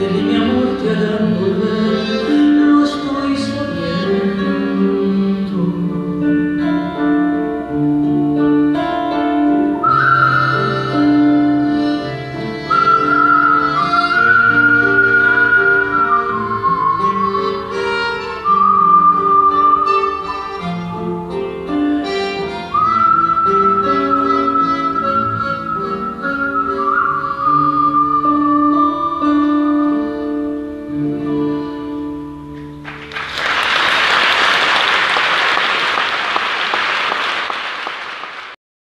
Te mi amor te ha dado.